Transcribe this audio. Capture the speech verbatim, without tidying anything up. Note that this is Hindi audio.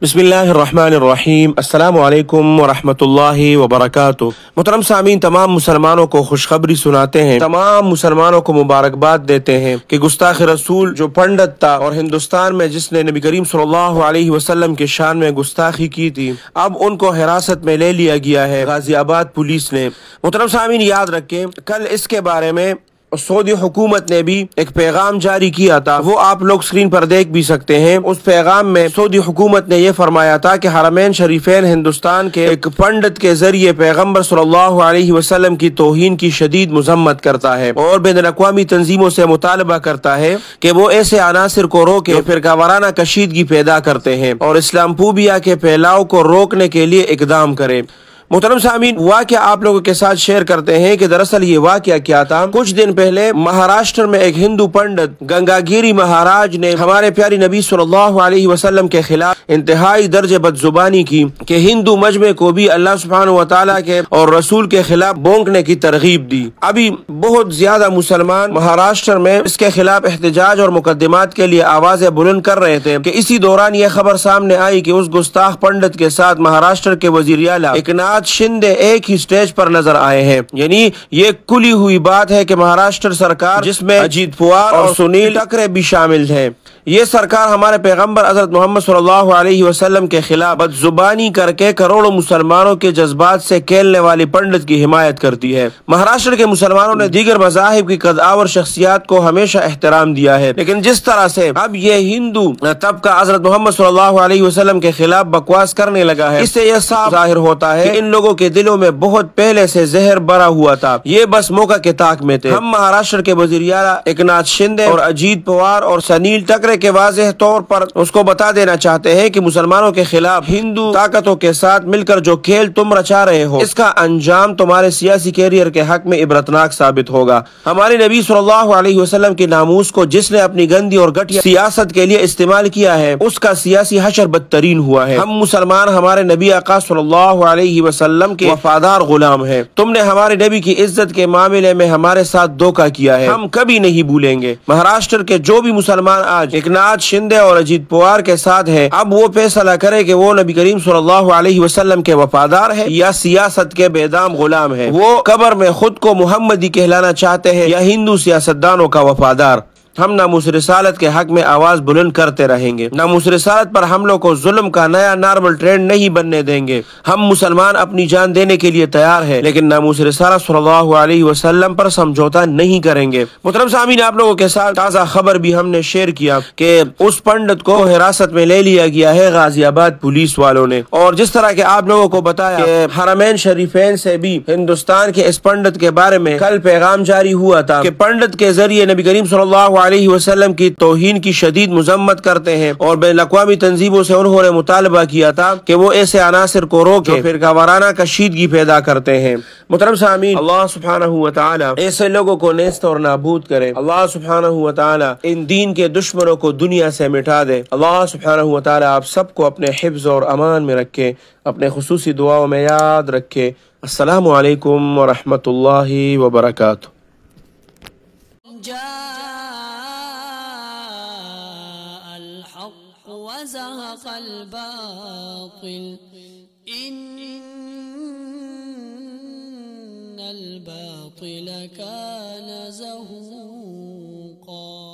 बिस्मिल्लाहिर्रहमानिर्रहीम, अस्सलामुअलैकुम वरहमतुल्लाहि वबरकातुह। मुहतरम सामीन, तमाम मुसलमानों को खुशखबरी सुनाते हैं, तमाम मुसलमानों को मुबारकबाद देते हैं कि गुस्ताख रसूल जो पंडित था और हिंदुस्तान में जिसने नबी करीम सल्लल्लाहु अलैहि वसल्लम के शान में गुस्ताखी की थी, अब उनको हिरासत में ले लिया गया है गाजियाबाद पुलिस ने। मुहतरम सामीन, याद रखें कल इसके बारे में सऊदी हुकूमत ने भी एक पैगाम जारी किया था, वो आप लोग स्क्रीन पर देख भी सकते हैं। उस पैगाम में सऊदी हुकूमत ने यह फरमाया था कि हरमैन शरीफैन हिंदुस्तान के एक पंडित के जरिए पैगम्बर सल्लल्लाहु अलैहि वसल्लम की तौहीन की शदीद मुजम्मत करता है और बैन अल-अक़वामी तंजीमों से मुतालबा करता है कि वो ऐसे अनासर को रोके फिरका वाराना कशीदगी पैदा करते हैं और इस्लामफोबिया के फैलाव को रोकने के लिए इकदाम करे। मोहतरम सामीन, वाक़या आप लोगों के साथ शेयर करते हैं कि दरअसल ये वाक़या क्या था। कुछ दिन पहले महाराष्ट्र में एक हिंदू पंडित गंगागिरी महाराज ने हमारे प्यारे नबी सल्लल्लाहु अलैहि वसल्लम के खिलाफ इंतहाई दर्जे बदजुबानी की कि हिंदू मजमे को भी अल्लाह सुब्हानहु व तआला के और रसूल के खिलाफ बोंकने की तरगीब दी। अभी बहुत ज्यादा मुसलमान महाराष्ट्र में इसके खिलाफ एहतजाज और मुकदमात के लिए आवाज़ें बुलंद कर रहे थे कि इसी दौरान यह खबर सामने आई कि उस गुस्ताख पंडित के साथ महाराष्ट्र के वज़ीर आला एकनाथ शिंदे एक ही स्टेज पर नजर आए हैं। यानी ये खुली हुई बात है कि महाराष्ट्र सरकार जिसमें अजीत पवार और सुनील टकरे भी शामिल हैं, ये सरकार हमारे पैगम्बर हजरत मोहम्मद सल्लल्लाहु अलैहि वसल्लम के खिलाफ बदजुबानी करके करोड़ों मुसलमानों के जज्बात से खेलने वाले पंडित की हिमायत करती है। महाराष्ट्र के मुसलमानों ने दीगर मज़ाहिब की कदावर शख्सियात को हमेशा एहतराम दिया है, लेकिन जिस तरह से अब ये हिंदू तबका हजरत मोहम्मद सल्लल्लाहु अलैहि वसल्लम के खिलाफ बकवास करने लगा है, इससे यह साफ जाहिर होता है इन लोगों के दिलों में बहुत पहले से जहर भरा हुआ था, ये बस मौका के ताक में थे। हम महाराष्ट्र के वज़ीर आला एकनाथ शिंदे और अजीत पवार और सुनील टकरे के वाज़ेह तौर पर उसको बता देना चाहते हैं कि मुसलमानों के खिलाफ हिंदू ताकतों के साथ मिलकर जो खेल तुम रचा रहे हो, इसका अंजाम तुम्हारे सियासी कैरियर के हक में इबरतनाक साबित होगा। हमारे नबी सल्लल्लाहु अलैहि वसल्लम के नामूस को जिसने अपनी गंदी और घटिया सियासत के लिए इस्तेमाल किया है, उसका सियासी हशर बदतरीन हुआ है। हम मुसलमान हमारे नबी आका सल्लल्लाहु अलैहि वसल्लम के वफादार गुलाम है। तुमने हमारे नबी की इज्जत के मामले में हमारे साथ धोखा किया है, हम कभी नहीं भूलेंगे। महाराष्ट्र के जो भी मुसलमान आज एकनाथ शिंदे और अजीत पवार के साथ है, अब वो फैसला करे कि वो नबी करीम सल्लल्लाहु अलैहि वसल्लम के वफादार है या सियासत के बेदाम गुलाम है। वो कब्र में खुद को मोहम्मदी कहलाना चाहते हैं या हिंदू सियासतदानों का वफादार। हम नामूस रिसालत के हक में आवाज बुलंद करते रहेंगे, नामूस रिसालत पर हमलों को जुल्म का नया नॉर्मल ट्रेंड नहीं बनने देंगे। हम मुसलमान अपनी जान देने के लिए तैयार हैं, लेकिन नामूस रिसालत सल्लल्लाहु अलैहि वसल्लम पर समझौता नहीं करेंगे। मोहतरम सामीन, आप लोगों के साथ ताज़ा खबर भी हमने शेयर किया कि उस पंडित को हिरासत में ले लिया गया है गाजियाबाद पुलिस वालों ने, और जिस तरह के आप लोगों को बताया हरमैन शरीफैन से भी हिंदुस्तान के इस पंडित के बारे में कल पैगाम जारी हुआ था कि पंडित के जरिए नबी करीम सल्लल्लाहु अलैहि वसल्लम की तौहीन की शदीद मुजम्मत करते हैं और बैनुल अक़वामी तंजीमों से उन्होंने मुतालबा किया था कि वो ऐसे अनासर को रोके फिरका वाराना कशीदगी पैदा करते हैं। मुहतरम सामीन, अल्लाह सुब्हानहु व तआला ऐसे लोगों को नेस्त और नाबूद करे। अल्लाह सुब्हानहु व तआला इन दीन के दुश्मनों को दुनिया से मिटा दे। अल्लाह सुब्हानहु व तआला आप सबको अपने हिफ्ज़ और अमान में रखे, अपने खुसूसी दुआओं में याद रखे। अस्सलामु अलैकुम व रहमतुल्लाहि व बरकातुहू। وزهق الباطل إن الباطل كان زهوقا.